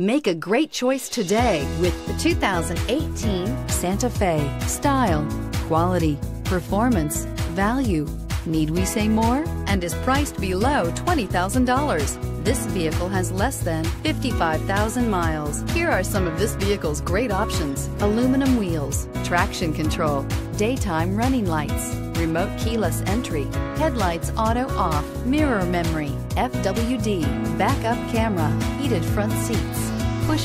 Make a great choice today with the 2018 Santa Fe. Style, quality, performance, value. Need we say more? And is priced below $20,000. This vehicle has less than 55,000 miles. Here are some of this vehicle's great options: aluminum wheels, traction control, daytime running lights, remote keyless entry, headlights auto off, mirror memory, FWD, backup camera, heated front seats, push